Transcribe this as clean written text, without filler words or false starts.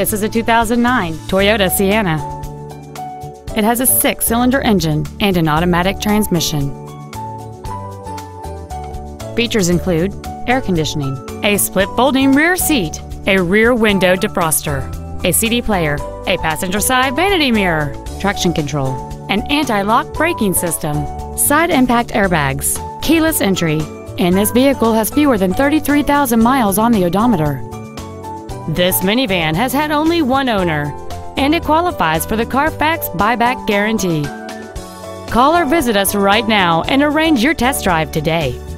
This is a 2009 Toyota Sienna. It has a 6-cylinder engine and an automatic transmission. Features include air conditioning, a split folding rear seat, a rear window defroster, a CD player, a passenger side vanity mirror, traction control, an anti-lock braking system, side impact airbags, keyless entry, and this vehicle has fewer than 33,000 miles on the odometer. This minivan has had only one owner, and it qualifies for the Carfax buyback guarantee. Call or visit us right now and arrange your test drive today.